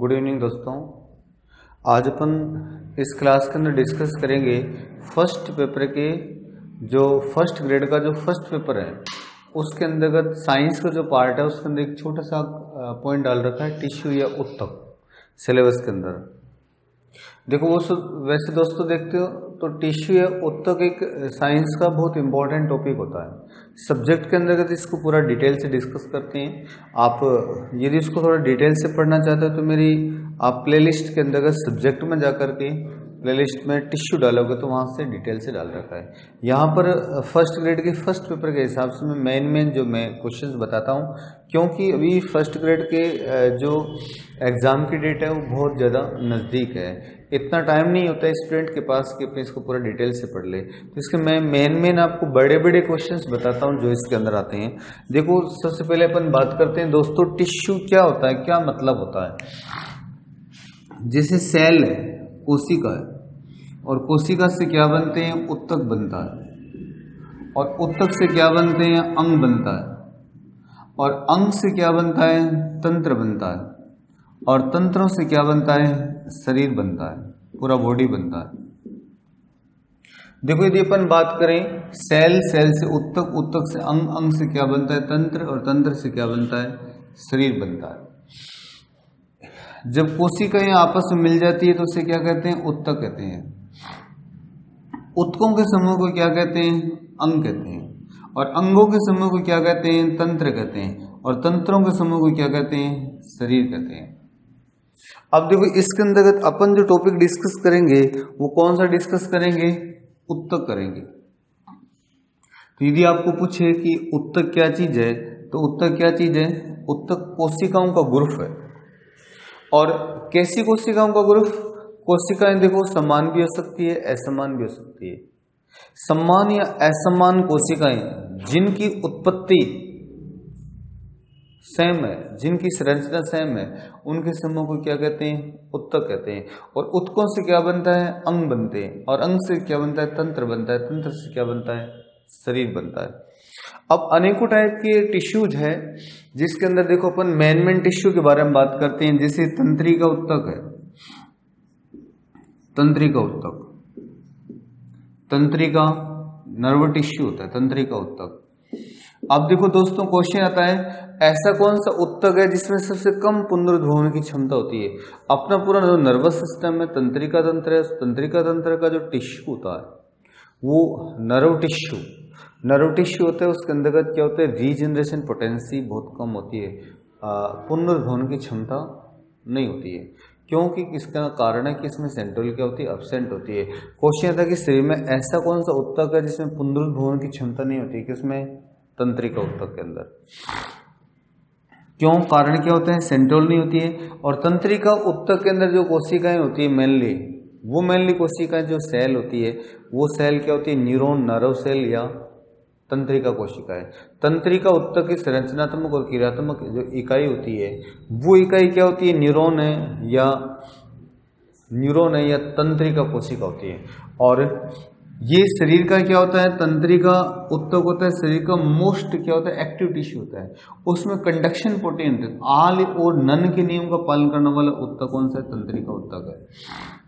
Good evening दोस्तों, आज अपन इस क्लास के अंदर डिस्कस करेंगे फर्स्ट पेपर के जो फर्स्ट ग्रेड का जो फर्स्ट पेपर है उसके अंतर्गत साइंस का जो पार्ट है उसके अंदर एक छोटा सा पॉइंट डाल रखा है टिश्यू या उत्तक सिलेबस के अंदर। देखो वो वैसे दोस्तों देखते हो तो टिश्यू या उत्तक एक साइंस का बहुत इंपॉर्टेंट टॉपिक होता है। सब्जेक्ट के अंतर्गत इसको पूरा डिटेल से डिस्कस करते हैं। आप यदि इसको थोड़ा डिटेल से पढ़ना चाहते हो तो मेरी आप प्लेलिस्ट के अंतर्गत सब्जेक्ट में जाकर के प्लेलिस्ट में टिश्यू डालोगे तो वहाँ से डिटेल से डाल रखा है। यहाँ पर फर्स्ट ग्रेड के फर्स्ट पेपर के हिसाब से मैं मेन जो मैं क्वेश्चंस बताता हूँ, क्योंकि अभी फर्स्ट ग्रेड के जो एग्ज़ाम की डेट है वो बहुत ज़्यादा नज़दीक है, इतना टाइम नहीं होता है स्टूडेंट के पास कि अपने इसको पूरा डिटेल से पढ़ ले। तो इसके मैं मेन आपको बड़े बड़े क्वेश्चंस बताता हूँ जो इसके अंदर आते हैं। देखो सबसे पहले अपन बात करते हैं दोस्तों टिश्यू क्या होता है, क्या मतलब होता है। जैसे सेल है कोशिका है, और कोशिका से क्या बनते हैं, उत्तक बनता है, और उत्तक से क्या बनते हैं, अंग बनता है, और अंग से क्या बनता है, तंत्र बनता है, और तंत्रों से क्या बनता है, शरीर बनता है, पूरा बॉडी बनता है। देखो यदि अपन बात करें सेल, सेल से उत्तक, उत्तक से अंग, अंग से क्या बनता है, तंत्र, और तंत्र से क्या बनता है, शरीर बनता है। जब कोशिकाएं आपस में मिल जाती है तो उसे क्या कहते हैं, उत्तक कहते हैं। उत्तकों के समूह को क्या कहते हैं, अंग कहते हैं, और अंगों के समूह को क्या कहते हैं, तंत्र कहते हैं, और तंत्रों के समूह को क्या कहते हैं, शरीर कहते हैं। अब देखो इसके अंतर्गत अपन जो टॉपिक डिस्कस करेंगे वो कौन सा डिस्कस करेंगे, उत्तक करेंगे। तो यदि आपको पूछे कि उत्तक क्या चीज है, तो उत्तक क्या चीज है, उत्तक कोशिकाओं का ग्रुप है। और कैसी कोशिकाओं का ग्रुप, कोशिकाएं देखो समान भी हो सकती है, असमान भी हो सकती है। समान या असमान कोशिकाएं जिनकी उत्पत्ति सेम है, जिनकी संरचना सेम है, उनके समूह को क्या कहते हैं, उत्तक कहते हैं। और उत्तकों से क्या बनता है, अंग बनते हैं, और अंग से क्या बनता है, तंत्र बनता है, तंत्र से क्या बनता है, शरीर बनता है। अब अनेकों टाइप के टिश्यूज है जिसके अंदर देखो अपन मेन टिश्यू के बारे में बात करते हैं। जैसे तंत्री का उत्तक है, तंत्री का उत्तक, तंत्री का नर्व टिश्यू होता है, तंत्री का उत्तक। अब देखो दोस्तों क्वेश्चन आता है ऐसा कौन सा उत्तक है जिसमें सबसे कम पुनरुद्भव होने की क्षमता होती है। अपना पूरा जो नर्वस सिस्टम है, तंत्रिका तंत्र है, तंत्रिका तंत्र का जो टिश्यू होता है वो नर्व टिश्यू, नर्व टिश्यू होता है। उसके अंतर्गत क्या होता है, रीजनरेशन पोटेंसी बहुत कम होती है, पुनरुद्भव होने की क्षमता नहीं होती है, क्योंकि इसका कारण है कि इसमें सेंट्रल क्या होती है, एब्सेंट होती है। क्वेश्चन आता है कि शरीर में ऐसा कौन सा उत्तक है जिसमें पुनरुद्भव होने की क्षमता नहीं होती, किसमें, तंत्रिका उत्तक के अंदर। क्यों, कारण क्या होते हैं, सेंट्रल नहीं होती है। और तंत्रिका उत्तक के अंदर जो कोशिकाएं होती है मेनली, वो मेनली कोशिकाएं जो सेल होती है वो सेल क्या होती है, न्यूरॉन, नर्व सेल या तंत्रिका कोशिकाएं। तंत्रिका उत्तक की संरचनात्मक और क्रियात्मक जो इकाई होती है वो इकाई क्या होती है, न्यूरॉन है या तंत्रिका कोशिका होती है। और ये शरीर का क्या होता है, तंत्रिका उत्तक होता है, शरीर का मोस्ट क्या होता है, एक्टिव टिश्यू होता है। उसमें कंडक्शन प्रोटीन, आल और नन के नियम का पालन करने वाला उत्तक कौन सा है, तंत्रिका उत्तक है।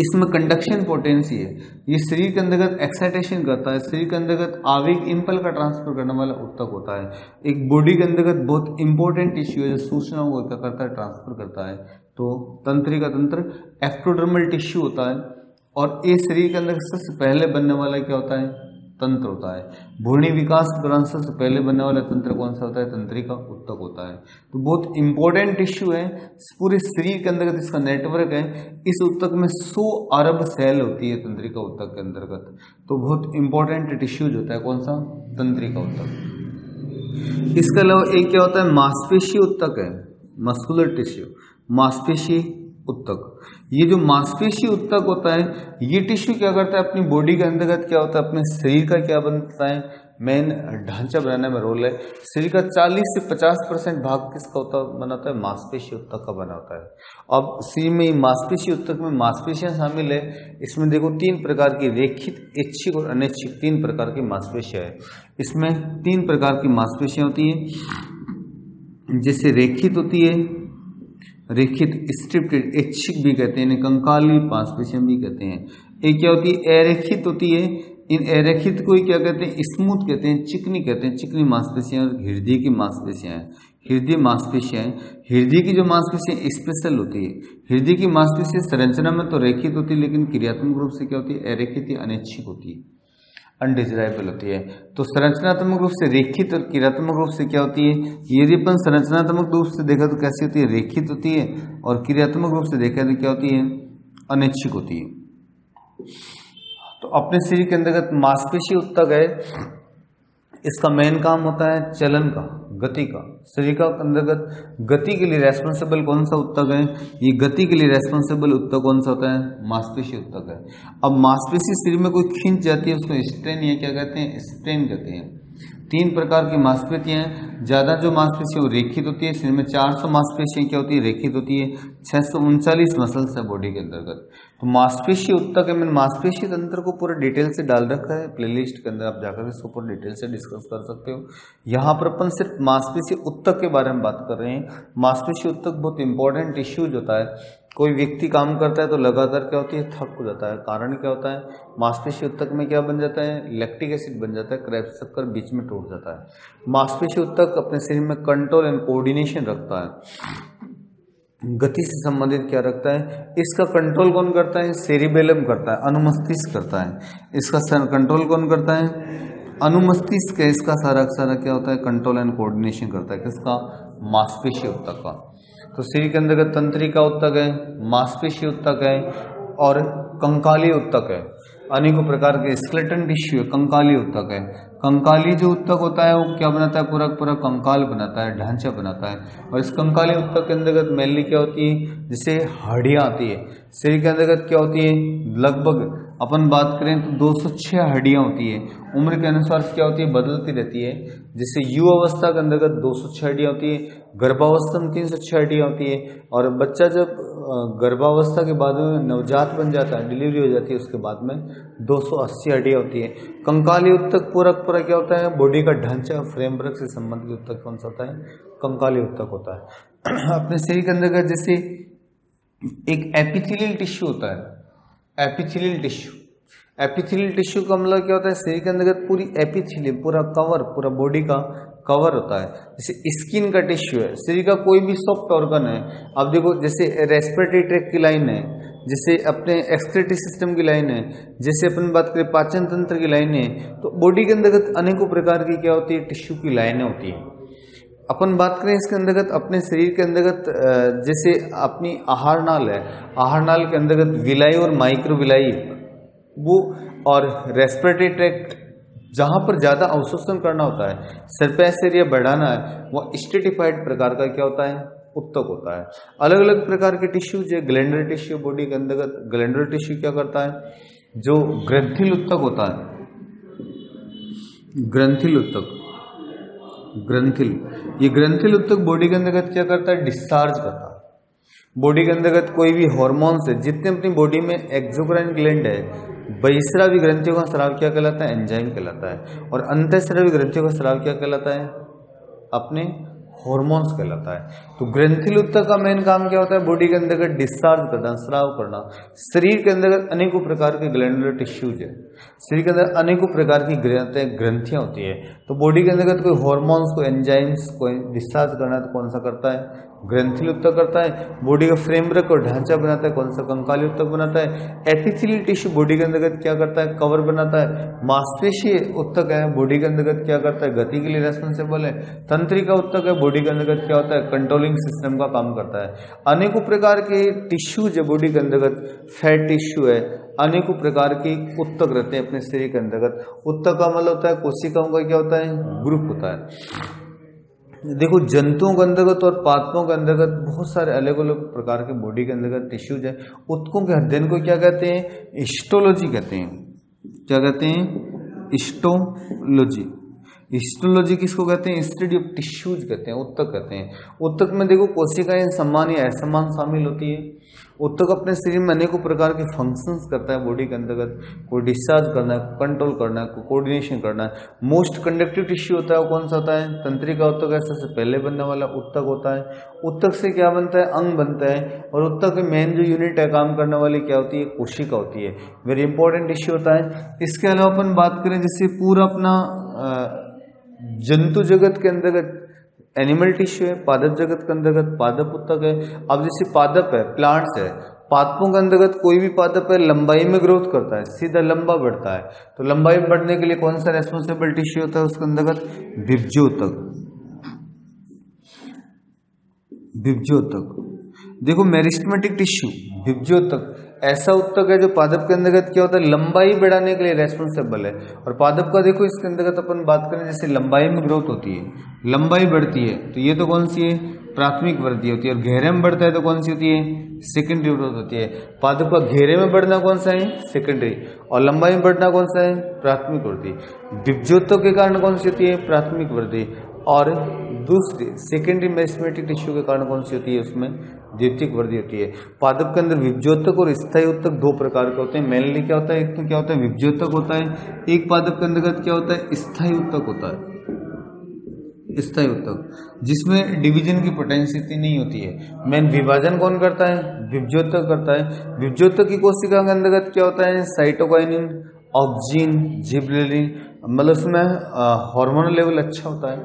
इसमें कंडक्शन पोटेंसी है, ये शरीर के अंतर्गत एक्साइटेशन करता है, शरीर के अंतर्गत आवेग इंपल का ट्रांसफर करने वाला उत्तक होता है। एक बॉडी के अंतर्गत बहुत इंपॉर्टेंट टिश्यू है जो सूचनाओं को क्या करता है, ट्रांसफर करता है। तो तंत्रिका तंत्र एक्टोडर्मल टिश्यू होता है, और ये शरीर के अंदर सबसे पहले बनने वाला क्या होता है, तंत्र होता है। भ्रूणी विकास के दौरान सबसे पहले बनने वाला तंत्र कौन सा होता है, तंत्रिका उत्तक होता है। तो बहुत इंपॉर्टेंट टिश्यू है, पूरे शरीर के अंदर इसका नेटवर्क है। इस उत्तक में 100 अरब सेल होती है तंत्रिका उत्तक के अंतर्गत। तो बहुत इंपॉर्टेंट टिश्यू जो होता है कौन सा, तंत्रिका उत्तक। इसके अलावा एक क्या होता है, मांसपेशी उत्तक है, मस्कुलर टिश्यू, मांसपेशी उत्तक। ये जो मांसपेशी उत्तक होता है ये टिश्यू क्या करता है, अपनी बॉडी के अंतर्गत क्या होता है, अपने शरीर का क्या बनता है, मेन ढांचा बनाने में रोल है। शरीर का 40 से 50% भाग किसका होता बनाता है, मांसपेशी उत्तक का बना होता है। अब शरीर में मांसपेशी उत्तक में मांसपेशियां शामिल है। इसमें देखो 3 प्रकार की, रेखित, ऐच्छिक और अनैच्छिक, 3 प्रकार की मांसपेशियां है। इसमें 3 प्रकार की मांसपेशियां होती है, जैसे रेखित होती है, रेखित स्ट्रिप्टेड ऐच्छिक भी कहते हैं, कंकाली पांचपेशियां भी कहते हैं। एक क्या होती है अरेखित होती है, इन अरेखित को ही क्या कहते हैं स्मूथ कहते हैं, चिकनी कहते हैं। चिकनी मांसपेशियां और हृदय की मांसपेशियां हैं, हृदय मांसपेशियां हैं। हृदय की जो मांसपेशियां स्पेशल होती है, हृदय की मांसपेशियां संरचना में तो रेखित होती है लेकिन क्रियात्मक रूप से क्या होती है अरेखित या अनैच्छिक होती है, अनडिजायरेबल होती है। तो संरचनात्मक रूप से रेखित और क्रियात्मक रूप से क्या होती है, यदि अपन संरचनात्मक रूप से देखा तो कैसी होती है रेखित होती है, और क्रियात्मक रूप से देखा तो क्या होती है अनैच्छिक होती है। तो अपने शरीर के अंतर्गत मांसपेशी उत्तक है, इसका मेन काम होता है चलन का, गति का। शरीर का अंतर्गत गति के लिए रेस्पॉन्सिबल कौन सा उत्तक है, ये गति के लिए रेस्पॉन्सिबल उत्तक कौन सा होता है मांसपेशी उत्तक है। अब मांसपेशी शरीर में कोई खींच जाती है उसको स्ट्रेन या क्या कहते हैं स्ट्रेन कहते हैं। तीन प्रकार की मांसपेशियां हैं, ज़्यादा जो मांसपेशियां वो रेखित होती है। शरीर में 400 मांसपेशियां क्या होती है रेखित होती है, 639 मसल्स है बॉडी के अंतर्गत। तो मांसपेशी उत्तक है, मैंने मांसपेशी तंत्र को पूरा डिटेल से डाल रखा है प्लेलिस्ट के अंदर, आप जाकर इसको पूरा डिटेल से डिस्कस कर सकते हो। यहाँ पर अपन सिर्फ मांसपेशी उत्तक के बारे में बात कर रहे हैं। मांसपेशी उत्तक बहुत इंपॉर्टेंट इश्यूज होता है, कोई व्यक्ति काम करता है तो लगातार क्या होती है थक हो जाता है, कारण क्या होता है मांसपेशी उत्तक में क्या बन जाता है लैक्टिक एसिड बन जाता है, क्रैप्स चक्कर बीच में टूट जाता है। मांसपेशी उत्तक अपने शरीर में कंट्रोल एंड कोऑर्डिनेशन रखता है, गति से संबंधित क्या रखता है, इसका कंट्रोल कौन करता है सेरिबेलम करता है, अनुमस्तिष्क करता है। इसका कंट्रोल कौन करता है अनुमस्तिष्क, इसका सारा सारा क्या होता है कंट्रोल एंड कोऑर्डिनेशन करता है, किसका मांसपेशी उत्तक का। तो शरीर के अंतर्गत तंत्रिका उत्तक है, मांसपेशी उत्तक है और कंकाली उत्तक है, अनेकों प्रकार के स्केलेटन टिश्यू है कंकाली उत्तक है। कंकाली जो उत्तक होता है वो क्या बनाता है पूरा पूरा कंकाल बनाता है, ढांचा बनाता है। और इस कंकाली उत्तक के अंतर्गत मेनली क्या होती है जैसे हड्डियाँ आती है, शरीर के अंतर्गत क्या होती है लगभग अपन बात करें तो 206 हड्डियाँ होती है, उम्र के अनुसार क्या होती है बदलती रहती है। जैसे युवा अवस्था के अंतर्गत 206 हड्डियाँ होती है, गर्भावस्था में 306 हड्डियाँ होती है, और बच्चा जब गर्भावस्था के बाद में नवजात बन जाता है डिलीवरी हो जाती है उसके बाद में 280 हड्डियाँ होती है। कंकाली उत्तक पूरा पूरा क्या होता है बॉडी का ढांचा फ्रेमवर्क से संबंधित उत्तक कौन सा होता है कंकाली उत्तक होता है। अपने शरीर के अंतर्गत जैसे एक एपिथेलियल टिश्यू होता है, एपिथेलियल टिश्यू, एपिथेलियल टिश्यू का मतलब क्या होता है शरीर के अंतर्गत पूरी एपिथेलियम पूरा कवर पूरा बॉडी का कवर होता है। जैसे स्किन का टिश्यू है, शरीर का कोई भी सॉफ्ट ऑर्गन है आप देखो, जैसे रेस्पिरेटरी ट्रैक्ट की लाइन है, जैसे अपने एक्सक्रीटरी सिस्टम की लाइन है, जैसे अपन बात करें पाचन तंत्र की लाइन है, तो बॉडी के अंतर्गत अनेकों प्रकार की क्या होती है टिश्यू की लाइनें होती है। अपन बात करें इसके अंतर्गत अपने शरीर के अंतर्गत जैसे अपनी आहार नाल है, आहार नाल के अंतर्गत विलाई और माइक्रोविलाई वो, और रेस्पिरेटरी ट्रैक्ट जहाँ पर ज़्यादा अवशोषण करना होता है, सरफेस एरिया बढ़ाना है, वह स्ट्रेटिफाइड प्रकार का क्या होता है उत्तक होता है। अलग अलग प्रकार के टिश्यू, जो ग्लैंडर टिश्यू बॉडी के अंतर्गत ग्लैंडर टिश्यू क्या करता है, जो ग्रंथिल उत्तक होता है, ग्रंथिल उत्तक, ग्रंथिल, ये ग्रंथिल उत्तक बॉडी के अंतर्गत क्या करता है डिस्चार्ज करता है। बॉडी के अंतर्गत कोई भी हॉर्मोन्स है जितने अपनी बॉडी में एक्सोक्राइन ग्लैंड है, बहिस्रावी ग्रंथियों का स्राव क्या कहलाता है एंजाइम कहलाता है, और अंतःस्रावी ग्रंथियों का स्राव क्या कहलाता है अपने हॉर्मोन्स कहलाता है। तो ग्रंथिल उत्तक का मेन काम क्या होता है बॉडी के अंतर्गत डिस्चार्ज करना, स्राव करना। शरीर के अंतर्गत अनेकों प्रकार के ग्लैंडुलर टिश्यूज है, शरीर के अंदर अनेकों प्रकार की ग्रंथियां होती है, तो बॉडी के अंतर्गत कोई हॉर्मोन्स को एंजाइम्स को डिस्चार्ज करना तो कौन सा करता है ग्रंथिल उत्तक करता है। बॉडी का फ्रेमवर्क और ढांचा बनाता है कौन सा कंकाली उत्तक बनाता है। एपिथेलियल टिश्यू बॉडी के अंतर्गत क्या करता है कवर बनाता है। मांसपेशी उत्तक है बॉडी के अंतर्गत क्या करता है गति के लिए रेस्पॉन्सिबल है। तंत्रिका उत्तक है बॉडी के अंतर्गत क्या होता है कंट्रोलिंग सिस्टम का काम करता है। अनेकों प्रकार के टिश्यू जो बॉडी के अंतर्गत फैट टिश्यू है, अनेकों प्रकार के उत्तक रहते हैं अपने शरीर के अंतर्गत। उत्तक का मतलब होता है कोशिकाओं का क्या होता है ग्रुप होता है। देखो जंतुओं के अंतर्गत और पादपों के अंतर्गत बहुत सारे अलग अलग प्रकार के बॉडी के अंतर्गत टिश्यूज हैं। उत्तकों के अध्ययन को क्या कहते हैं हिस्टोलॉजी कहते हैं, क्या कहते हैं हिस्टोलॉजी। हिस्टोलॉजी किसको कहते हैं? स्टडी ऑफ टिश्यूज कहते हैं, ऊतक कहते हैं। ऊतक में देखो कोशिकाएं सम्मान या असम्मान शामिल होती है। ऊतक अपने शरीर में अनेकों प्रकार के फंक्शंस करता है बॉडी के अंतर्गत, कोई डिस्चार्ज करना है, कंट्रोल करना है, कोई कोऑर्डिनेशन करना है। मोस्ट कंडक्टिव टिश्यू होता है वो कौन सा होता है? तंत्रिका ऊतक, ऐसा से पहले बनने वाला ऊतक होता है। ऊतक से क्या बनता है? अंग बनता है। और ऊतक के मेन जो यूनिट है काम करने वाली क्या होती है? कोशिका होती है, वेरी इंपॉर्टेंट टिश्यू होता है। इसके अलावा अपन बात करें जैसे पूरा अपना जंतु जगत के अंतर्गत एनिमल टिश्यू है, पादप जगत के अंतर्गत पादप ऊतक है। अब जैसे पादप है, प्लांट्स है, पादपों के अंतर्गत कोई भी पादप है लंबाई में ग्रोथ करता है, सीधा लंबा बढ़ता है। तो लंबाई बढ़ने के लिए कौन सा रेस्पॉन्सिबल टिश्यू होता है? उसके अंतर्गत बीजोतक। देखो मेरिस्टेमेटिक टिश्यू बीजोतक ऐसा ऊतक है जो पादप के अंतर्गत क्या होता है? लंबाई बढ़ाने के लिए रेस्पॉन्सिबल है। और पादप का देखो इसके अंतर्गत अपन बात करें जैसे लंबाई में ग्रोथ होती है, लंबाई बढ़ती है तो ये तो कौन सी है? प्राथमिक वृद्धि होती है। और घेरे में बढ़ता है तो कौन सी होती है? सेकेंडरी ग्रोथ होती है। पादप का घेरे में बढ़ना कौन सा है? सेकेंडरी। और लंबाई में बढ़ना कौन सा है? प्राथमिक वृद्धि। बीजोतक के कारण कौन सी होती है? प्राथमिक वृद्धि। और दूसरी सेकेंडरी मेरिस्टेमेटिक टिश्यू के कारण कौन सी होती है? उसमें द्वितीयक वृद्धि होती है। पादप के अंदर बीजोतक और स्थायी ऊतक दो प्रकार के होते हैं। मेनली क्या होता है? एक तो क्या होता है? बीजोतक होता है। एक पादप के अंतर्गत क्या होता है? स्थायी ऊतक होता है, स्थायी ऊतक, जिसमें डिवीजन की पोटेंशियल इतनी नहीं होती है। मेन विभाजन कौन करता है? बीजोतक करता है। बीजोतक की कोशिका के अंतर्गत क्या होता है? साइटोकाइनिन, ऑक्सिन, जिबरेलिन, मतलब उसमें हार्मोन लेवल अच्छा होता है,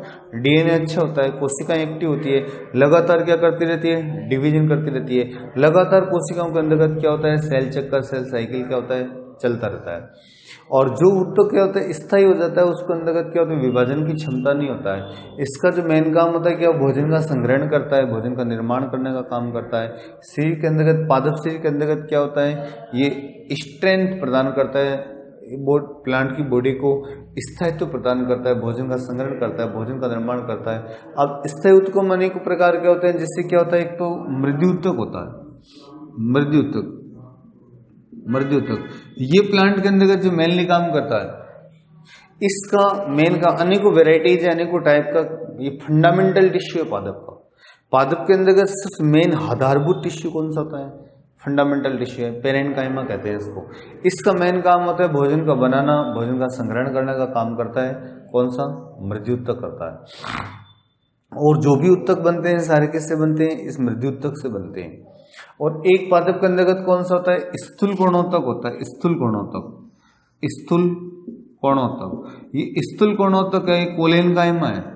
डीएनए अच्छा होता है, कोशिकाएं एक्टिव होती है, लगातार क्या करती रहती है? डिवीजन करती रहती है। लगातार कोशिकाओं के अंतर्गत क्या होता है? सेल चक्कर, सेल साइकिल क्या होता है? चलता रहता है। और जो ऊतक क्या होता है? स्थायी हो जाता है, उसके अंतर्गत क्या होता है? विभाजन की क्षमता नहीं होता है। इसका जो मेन काम होता है क्या? भोजन का संग्रहण करता है, भोजन का निर्माण करने का काम करता है। शरीर के अंतर्गत, पादप शरीर के अंतर्गत क्या होता है? ये स्ट्रेंथ प्रदान करता है, प्लांट की बॉडी को स्थायित्व प्रदान करता है, भोजन का संग्रहण करता है, भोजन का निर्माण करता है। अब स्थायी ऊतकों में अनेक प्रकार के होते हैं, जिससे क्या होता है? एक तो मृद्युतक होता है, मृद्युतक ये प्लांट के अंतर्गत जो मेनली काम करता है। इसका मेन का अनेकों वेराइटीज है, अनेकों टाइप का ये फंडामेंटल टिश्यू है पादप का। पादप के अंतर्गत सिर्फ मेन आधारभूत टिश्यू कौन सा होता है? फंडामेंटल टिश्यू है, पेरेन्काइमा कहते हैं इसको। इसका मेन काम होता है भोजन का बनाना, भोजन का संग्रहण करने का काम करता है। कौन सा? मृद्युतक करता है। और जो भी उत्तक बनते हैं सारे किससे बनते हैं? इस मृद्युतक से बनते हैं। और एक पादप के अंतर्गत कौन सा होता है? स्थूल कोणोतक होता है, स्थूल कोणोतक। ये स्थूल कोणोतक है, कोलेनकाइमा है।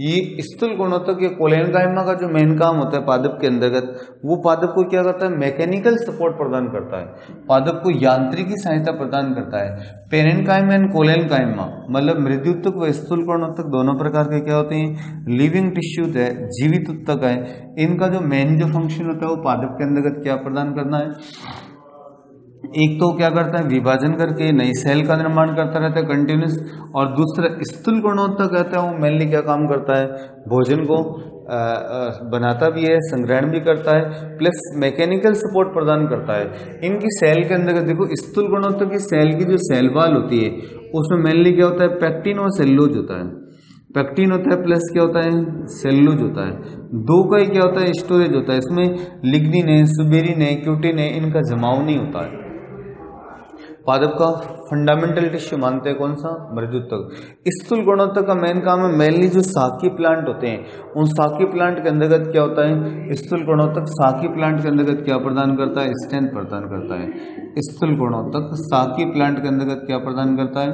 ये स्थूल कोणोतक या कोलेनकाइमा का जो मेन काम होता है पादप के अंतर्गत, वो पादप को क्या करता है? मैकेनिकल सपोर्ट प्रदान करता है, पादप को यांत्रिकी सहायता प्रदान करता है। पेरेन्काइमा एंड कोलेनकाइमा मतलब मृद्युतक व स्थूल कोणोतक दोनों प्रकार के क्या होते हैं? लिविंग टिश्यू है, जीवित उत्तक है। इनका जो मेन जो फंक्शन होता है वो पादप के अंतर्गत क्या प्रदान करना है? एक तो क्या करता है? विभाजन करके नई सेल का निर्माण करता रहता है कंटिन्यूस। और दूसरा स्थूल कोणोतक कहता है, वो मेनली क्या काम करता है? भोजन को बनाता भी है, संग्रहण भी करता है, प्लस मैकेनिकल सपोर्ट प्रदान करता है। इनकी सेल के अंदर देखो स्थूल कोणोतक की सेल की जो सेल वाल होती है उसमें मेनली क्या होता है? पैक्टिन और सेल्यूलोज होता है, पैक्टिन होता है प्लस क्या होता है? सेल्यूलोज होता है। दो का ही क्या होता है? स्टोरेज होता है। इसमें लिग्निन है, सुबेरिन है, क्यूटिन है, इनका जमाव नहीं होता है। पादप का फंडामेंटल टिश्यू मानते हैं कौन सा? मृद्युतक। स्थूल कोणोतक का मेन काम है, मेनली जो साकी प्लांट होते हैं उन साकी प्लांट के अंतर्गत क्या होता है? स्थूल कोणोतक साकी प्लांट के अंतर्गत क्या प्रदान करता है? स्ट्रेंथ प्रदान करता है। स्थूल कोणोतक साकी प्लांट के अंतर्गत क्या प्रदान करता है?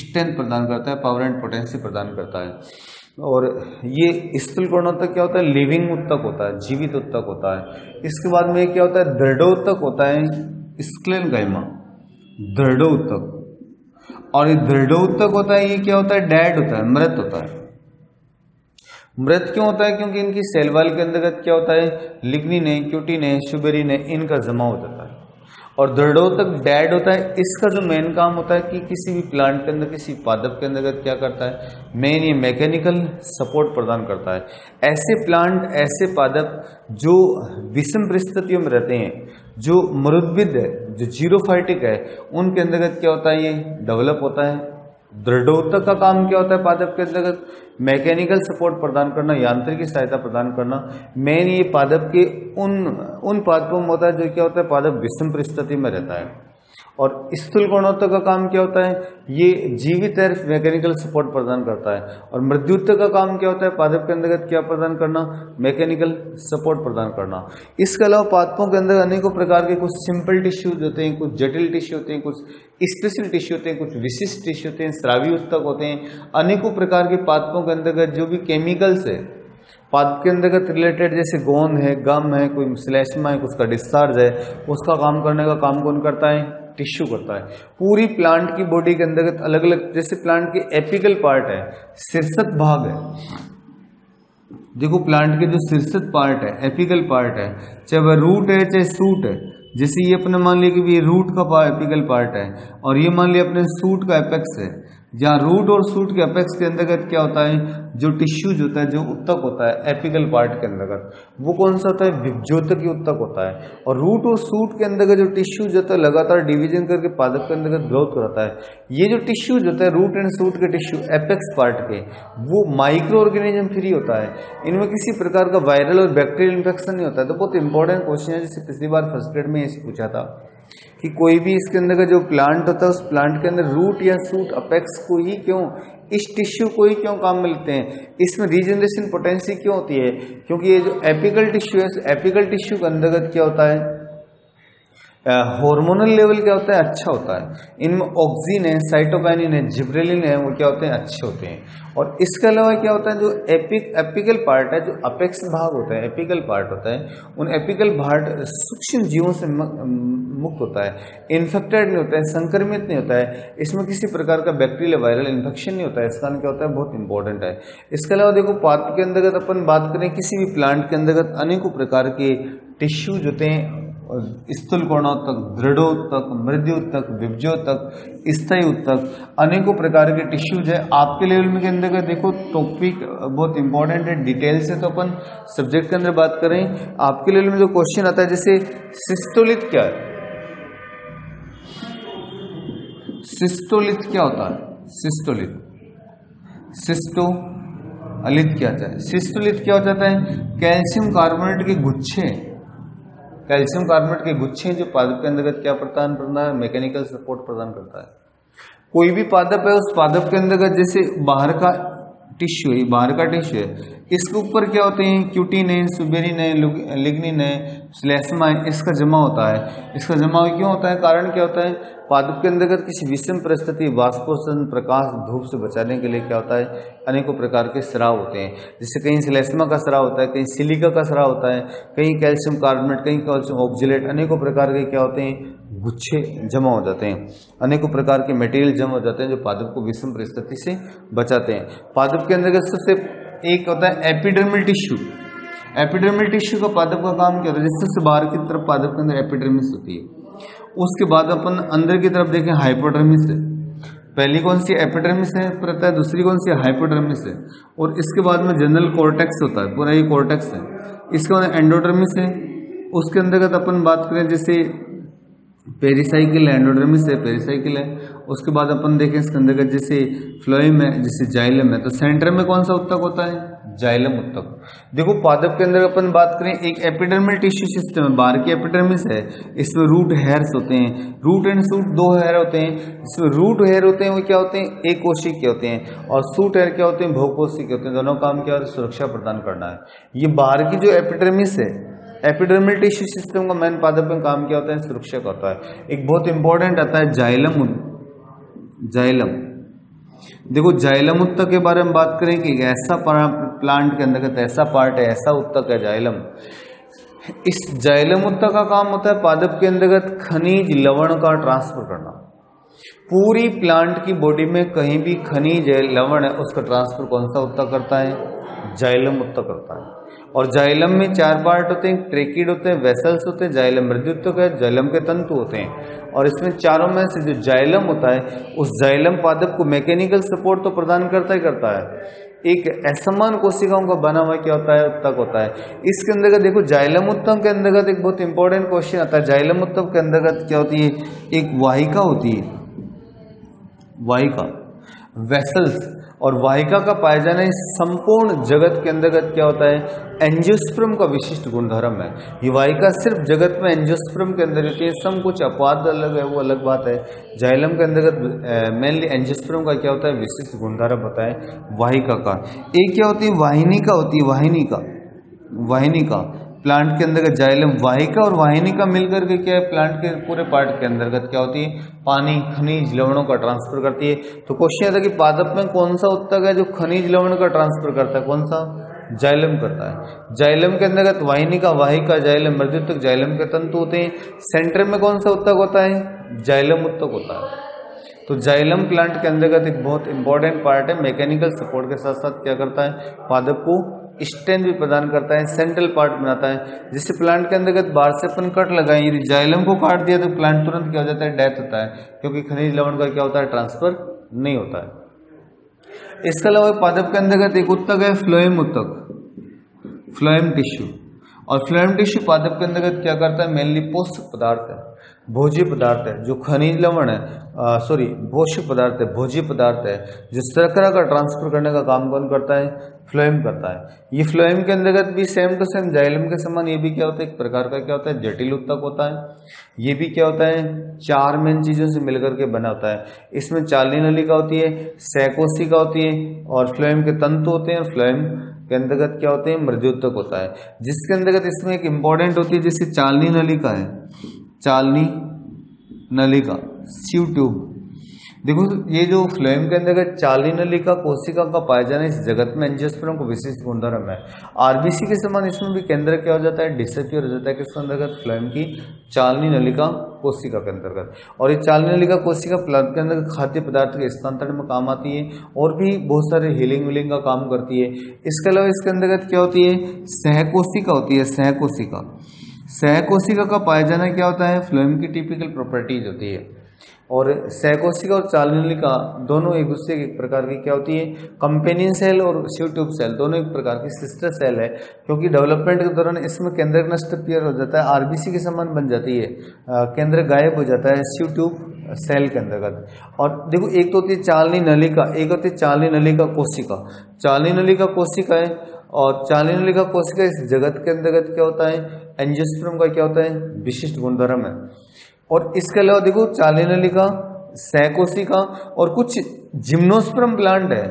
स्ट्रेंथ प्रदान करता है, पावर एंड पोटेंसी प्रदान करता है। और ये स्थूल कोणोतक क्या होता है? लिविंग उत्तक होता है, जीवित उत्तक होता है। इसके बाद में क्या होता है? दृढ़ोत्तक होता है, स्क्लेनकाइमा, दृढ़ोत्तक। और ये दृढ़ोत्तक होता है, ये क्या होता है? डेड होता है, मृत होता है। मृत क्यों होता है? क्योंकि इनकी सेलवाल के अंतर्गत क्या होता है? लिग्निन है, क्यूटिन है, शुबेरिन है, इनका जमा हो जाता है। और दृढ़ोत्तक डेड होता है। इसका जो मेन काम होता है कि किसी भी प्लांट के अंदर, किसी पादप के अंतर्गत क्या करता है? मेन ये मैकेनिकल सपोर्ट प्रदान करता है। ऐसे प्लांट, ऐसे पादप जो विषम परिस्थितियों में रहते हैं, जो मरुद्भिद है, जो जीरोफाइटिक है, उनके अंतर्गत क्या होता है? ये डेवलप होता है, दृढ़ोत्तक का काम क्या होता है पादप के अंतर्गत? मैकेनिकल सपोर्ट प्रदान करना, यांत्रिक सहायता प्रदान करना। मेन ये पादप के उन पादपों में होता है जो क्या होता है पादप विषम परिस्थिति में रहता है। और स्थूल गुणोत्तक का काम क्या होता है? ये जीवित और मैकेनिकल सपोर्ट प्रदान करता है। और मृत्युत्तक का काम क्या होता है पादप के अंतर्गत क्या प्रदान करना? मैकेनिकल सपोर्ट प्रदान करना। इसके अलावा पादपों के अंदर अनेकों प्रकार के कुछ सिंपल टिश्यूज होते हैं, कुछ जटिल टिश्यू होते हैं, कुछ स्पेशल टिश्यू होते हैं, कुछ विशिष्ट टिश्यू होते हैं, स्रावी उत्तक होते हैं। अनेकों प्रकार के पादपों के अंतर्गत जो भी केमिकल्स है पादप के अंतर्गत रिलेटेड, जैसे गोंद है, गम है, कोई श्लेष्मा है, उसका डिस्चार्ज है, उसका काम करने का काम कौन करता है? टिश्यू करता है। पूरी प्लांट की बॉडी के अंतर्गत अलग अलग, जैसे प्लांट के एपिकल पार्ट है, शीर्षक भाग है, देखो प्लांट के जो शीर्षक पार्ट है, एपिकल पार्ट है, चाहे वह रूट है चाहे सूट है। जैसे ये अपने मान लिया कि ये रूट का एपिकल पार्ट है और ये मान लिया अपने सूट का एपेक्स है। जहाँ रूट और सूट के एपेक्स के अंतर्गत क्या होता है जो टिश्यूज होता है, जो उत्तक होता है एपिकल पार्ट के अंतर्गत, वो कौन सा होता है? विभज्योतक ही उत्तक होता है। और रूट और सूट के अंतर्गत जो टिश्यूज होता है लगातार डिवीजन करके पादप के अंतर्गत ग्रोथ कराता है। ये जो टिश्यूज होता है रूट एंड सूट के टिश्यू एपेक्स पार्ट के, वो माइक्रो ऑर्गेनिज्म फ्री होता है, इनमें किसी प्रकार का वायरल और बैक्टीरियल इन्फेक्शन नहीं होता है। तो बहुत इंपॉर्टेंट क्वेश्चन है, जैसे पिछली बार फर्स्ट ग्रेड में इसे पूछा था कि कोई भी इसके अंदर का जो प्लांट होता है उस प्लांट के अंदर रूट या सूट अपेक्स को ही क्यों, इस टिश्यू को ही क्यों काम मिलते हैं, इसमें रीजनरेशन पोटेंशियल क्यों होती है? क्योंकि ये जो एपिकल टिश्यू है, एपिकल टिश्यू के अंतर्गत क्या होता है हार्मोनल लेवल क्या होता है? अच्छा होता है। इनमें ऑक्सिन है, साइटोकाइनिन है, जिब्रेलिन है, वो क्या होते हैं? अच्छे होते हैं। और इसके अलावा क्या होता है जो एपिकल पार्ट है, जो अपेक्स भाग होता है, एपिकल पार्ट होता है, उन एपिकल भाग सूक्ष्म जीवों से मुक्त होता है, इन्फेक्टेड नहीं होता है, संक्रमित नहीं होता है, इसमें किसी प्रकार का बैक्टीरिया वायरल इन्फेक्शन नहीं होता है। इसका क्या होता है बहुत इंपॉर्टेंट है। इसके अलावा देखो पादप के अंतर्गत अपन बात करें, किसी भी प्लांट के अंतर्गत अनेकों प्रकार के टिश्यूज होते हैं, स्थूल कोणोत्तक, दृढ़ोत्तक, मृद्युत्तक, विभज्योत्तक, स्थायी उत्तक, अनेकों प्रकार के टिश्यूज है। आपके लेवल में के अंदर देखो टॉपिक बहुत इंपॉर्टेंट है, डिटेल से तो अपन सब्जेक्ट के अंदर बात करें। आपके लेवल में जो क्वेश्चन आता है जैसे सिस्टोलिथ क्या है, सिस्टोलिथ क्या होता है? सिस्टोलिथ, सिस्टोलिथ क्या होता है? सिस्टोलिथ क्या हो जाता है? कैल्शियम कार्बोनेट के गुच्छे, कैल्शियम कार्बोनेट के गुच्छे जो पादप के अंतर्गत क्या प्रदान करता है? मैकेनिकल सपोर्ट प्रदान करता है। कोई भी पादप है उस पादप के अंतर्गत जैसे बाहर का टिश्यू है, बाहर का टिश्यू है, इसके ऊपर क्या होते हैं? क्यूटीन है, सुबेरिन है, लिग्निन है, श्लेष्मा है, इसका जमा होता है। इसका जमा क्यों होता है? कारण क्या होता है? पादप के अंतर्गत किसी विषम परिस्थिति, वाष्पोषण, प्रकाश, धूप से बचाने के लिए क्या होता है अनेकों प्रकार के स्राव होते हैं। जैसे कहीं श्लेष्मा का स्राव होता है, कहीं सिलिका का स्राव होता है, कहीं कैल्शियम कार्बोनेट, कहीं कैल्शियम ऑक्जिलेट, अनेकों प्रकार के क्या होते हैं गुच्छे जमा हो जाते हैं, अनेकों प्रकार के मटेरियल जमा हो जाते हैं जो पादप को विषम परिस्थिति से बचाते हैं। पादप के अंतर्गत सबसे एक होता है एपिडर्मल टिश्यू। एपिडर्मल टिश्यू का पादप का काम क्या होता है? जैसे बाहर की तरफ पादप के अंदर एपिडर्मिस होती है, उसके बाद अपन अंदर की तरफ देखें हाइपोडर्मिस है। पहली कौन सी एपिडर्मिस है पता है, दूसरी कौन सी हाइपोडर्मिस है, और इसके बाद में जनरल कॉर्टेक्स होता है, पूरा ये कॉर्टेक्स है, इसके बाद एंडोडर्मिस है। उसके अंतर्गत अपन बात करें जैसे पेरिसाइकिल है, एंडोडर्मिस है, पेरिसाइकिल है। उसके बाद अपन देखें इसके अंतर्गत जैसे फ्लोएम है, जैसे जाइलम है, तो सेंटर में कौन सा उत्तक होता है? जाइलम उत्तक। देखो पादप के अंदर अपन बात करें, एक एपिडर्मल टिश्यू सिस्टम है, बाहर की एपिडर्मिस है, इसमें रूट हेयर्स होते हैं, रूट एंड सूट दो हेयर होते हैं, जिसमें रूट हेयर होते हैं वो क्या होते हैं एक कोशी के होते हैं, और सूट हेयर क्या होते हैं बहुकोशी के होते हैं। दोनों काम क्या होता है? सुरक्षा प्रदान करना है। ये बाहर की जो एपिडर्मिस है, एपिडर्मल टिश्यू सिस्टम का मेन पादप में काम क्या होता है? सुरक्षा का होता है। एक बहुत इंपॉर्टेंट आता है जाइलम। जाइलम देखो जाइलम उत्तक के बारे में बात करें कि ऐसा प्लांट के अंतर्गत ऐसा पार्ट है, ऐसा उत्तक है जाइलम। इस जाइलम उत्तक का काम होता है पादप के अंतर्गत खनिज लवण का ट्रांसफर करना। पूरी प्लांट की बॉडी में कहीं भी खनिज है, लवण है, उसका ट्रांसफर कौन सा उत्तक करता है? जाइलम उत्तक करता है। और जाइलम में चार पार्ट होते हैं, ट्रेकिड होते हैं, वेसल्स होते हैं, जाइलम मृद्युत्तक है, जाइलम के तंतु होते हैं। और इसमें चारों में से जो जाइलम होता है, उस जाइलम पादप को मैकेनिकल सपोर्ट तो प्रदान करता ही करता है। एक असमान कोशिकाओं का बना हुआ क्या होता है? उत्तक होता है। इसके अंतर्गत देखो जाइलम उत्तक के अंतर्गत एक बहुत इंपॉर्टेंट क्वेश्चन आता है, जाइलम उत्तक के अंतर्गत क्या होती है? एक वाहिका होती है, वाहिका। वेसल्स। और वाहिका का पाया जाना इस संपूर्ण जगत के अंतर्गत क्या होता है, एंजियोस्पर्म का विशिष्ट गुणधर्म है। ये वाहिका सिर्फ जगत में एंजियोस्पर्म के अंदर होती है, सम कुछ अपवाद अलग है वो अलग बात है। जाइलम के अंतर्गत मेनली एंजियोस्पर्म का क्या होता है विशिष्ट गुणधर्म होता है वाहिका का। एक क्या होती है वाहिनी का होती है, वाहिनी का प्लांट के अंदर जाइलम वाहिका और वाहिनिका मिलकर के क्या है प्लांट के पूरे पार्ट के अंतर्गत क्या होती है पानी खनिज लवणों का ट्रांसफर करती है। तो क्वेश्चन आता है कि पादप में कौन सा उत्तक है जो खनिज लवण का ट्रांसफर करता है, कौन सा जाइलम करता है। जाइलम के अंतर्गत वाहिनिका वाहिका जाइलम मृद्युत्तक जाइलम के तंतु होते हैं। सेंटर में कौन सा उत्तक होता है, जाइलम उत्तक होता है। तो जाइलम प्लांट के अंतर्गत एक बहुत इंपॉर्टेंट पार्ट है, मैकेनिकल सपोर्ट के साथ साथ क्या करता है पादप को स्टेन भी प्रदान करता है, सेंट्रल पार्ट बनाता है। जिससे प्लांट के अंतर्गत बाहर से अपन कट लगाए, यदि जाइलम को काट दिया तो प्लांट तुरंत क्या हो जाता है डेथ होता है, क्योंकि खनिज लवण का क्या होता है ट्रांसफर नहीं होता है। इसके अलावा पादप के अंतर्गत एक उत्तक है फ्लोएम उत्तक, फ्लोएम टिश्यू। और फ्लोएम टिश्यू पादप के अंतर्गत क्या करता है मेनली पोषक पदार्थ है, भोज्य पदार्थ है, जो खनिज लवण है भोज्य पदार्थ है, जो शर्करा का ट्रांसफर करने का काम कौन करता है फ्लोएम करता है। ये फ्लोएम के अंतर्गत भी सेम टू सेम जाइलम के समान ये भी क्या होता है एक प्रकार का क्या होता है जटिल उत्तक होता है। ये भी क्या होता है चार मेन चीज़ों से मिलकर के बना होता है। इसमें चालनी नलिका होती है, सैकोसिका होती है और फ्लोएम के तंतु होते हैं। फ्लोएम के अंतर्गत क्या होते हैं मृद्युत्तक होता है, जिसके अंतर्गत इसमें एक इम्पॉर्टेंट होती है जैसे चालनी नलिका है, चालनी नलिका सीव ट्यूब। देखो ये जो फ्लोएम के अंतर्गत चालनी नलिका कोशिका का पाया जाना इस जगत में एंजियोस्पर्म को विशिष्ट गुणधर्म है। आरबीसी के समान इसमें भी केंद्र क्या हो जाता है डिसअपियर हो जाता है, किसके अंतर्गत फ्लोएम की चालनी नलिका कोशिका के अंतर्गत। और ये चालनी नलिका कोशिका प्लांट के अंदर खाद्य पदार्थ के स्थानांतरण में काम आती है और भी बहुत सारे हीलिंग वीलिंग का काम करती है। इसके अलावा इसके अंतर्गत क्या होती है सहकोशिका होती है, सहकोशिका। सहकोशिका का पाया जाना क्या होता है फ्लोएम की टिपिकल प्रॉपर्टीज होती है। और सैकोसिका और चालनी नलिका दोनों एक दूसरे के एक प्रकार की क्या होती है कंपेनियन सेल, और सीव ट्यूब सेल दोनों एक प्रकार की सिस्टर सेल है, क्योंकि डेवलपमेंट के दौरान इसमें केंद्र नष्ट पियर हो जाता है, आरबीसी के समान बन जाती है, केंद्र गायब हो जाता है सीव ट्यूब सेल के अंतर्गत। और देखो एक तो होती है चालनी नलिका, एक होती है चालनी नलिका कोशिका। चालनी नलिका कोशिका है और चालनी नलिका कोशिका इस जगत के अंतर्गत क्या होता है एंजियोस्पर्म का क्या होता है विशिष्ट गुणधर्म है। और इसके अलावा देखो चालनी नलिका सैकोसिका और कुछ जिम्नोस्पर्म प्लांट है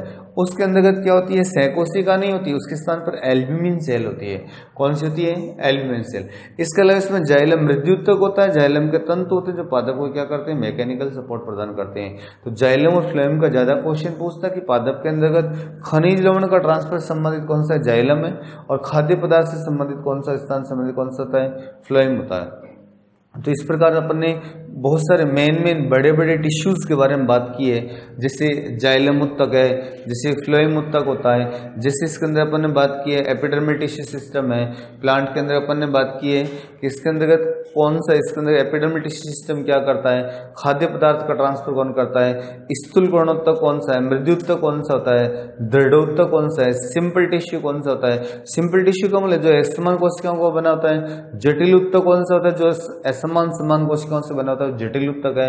उसके अंतर्गत क्या होती है सैकोसिका नहीं होती, उसके स्थान पर एल्ब्यूमिन सेल होती है। कौन सी होती है एल्ब्यूमिन सेल। इसके अलावा इसमें जाइलम मृद्युत्तक होता है, जाइलम के तंतु होते हैं जो पादप को क्या करते हैं मैकेनिकल सपोर्ट प्रदान करते हैं। तो जाइलम और फ्लोएम का ज्यादा क्वेश्चन पूछता है कि पादप के अंतर्गत खनिज लवण का ट्रांसफर संबंधित कौन सा जाइलम है और खाद्य पदार्थ से संबंधित कौन सा स्थान संबंधित कौन सा होता है फ्लोएम होता है। तो इस प्रकार अपन ने बहुत सारे मेन बड़े बड़े टिश्यूज़ के बारे में बात की है, जैसे जाइलम उत्तक है, जैसे फ्लोएम उत्तक होता है, जैसे इसके अंदर अपन ने बात की है एपिडर्मल टिश्यू सिस्टम है। प्लांट के अंदर अपन ने बात की है कि इसके अंतर्गत कौन सा इसके अंदर एपिडर्मल टिश्यू सिस्टम क्या करता है, खाद्य पदार्थ का ट्रांसफर कौन करता है, स्थूल कणोत्तक कौन सा है, मृद्युत्तक कौन सा होता है, दृढ़ोत्तक कौन सा है, सिंपल टिश्यू कौन सा होता है। सिंपल टिश्यू का मतलब जो असमान कोशिकाओं को बना होता है, जटिल उत्तक कौन सा होता है जो समान कोशिकाओं से बना होता है जटिल उत्तक है,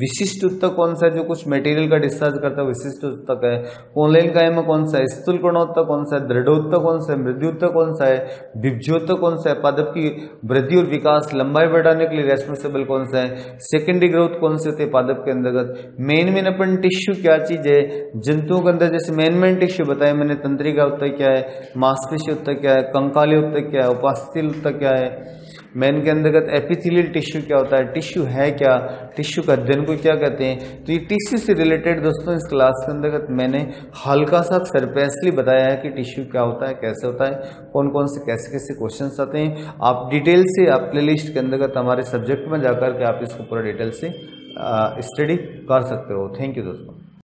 विशिष्ट उत्तक कौन सा है जो कुछ मटेरियल का डिस्चार्ज करता है विशिष्ट उत्तक है, कोलेन कायम में कौन सा है, स्थूल कणोत्तक कौन सा है, दृढ़ोत्तक कौन सा है, मृद्युत्तक कौन सा है, बीजोत्तक कौन सा है, पादप की वृद्धि और विकास लंबाई बढ़ाने के लिए रेस्पॉन्सिबल कौन सा है, सेकेंडरी ग्रोथ कौन से होते हैं पादप के अंतर्गत। मेन अपन टिश्यू क्या चीज है जंतुओं के अंदर, जैसे मेन टिश्यू बताया मैंने, तंत्रिका उत्तक क्या है, मांसपेशी उत्तक क्या है, कंकाली उत्तक क्या है, उपास्थल उत्तक क्या है। मेन के अंतर्गत एपिथेलियल टिश्यू क्या होता है, टिश्यू है क्या, टिश्यू का अध्ययन को क्या कहते हैं। तो ये टिश्यू से रिलेटेड दोस्तों इस क्लास के अंतर्गत मैंने हल्का सा सरप्राइजली बताया है कि टिश्यू क्या होता है, कैसे होता है, कौन कौन से कैसे कैसे क्वेश्चंस आते हैं। आप डिटेल से आप प्ले लिस्ट के अंतर्गत हमारे सब्जेक्ट में जाकर के आप इसको पूरा डिटेल से स्टडी कर सकते हो। थैंक यू दोस्तों।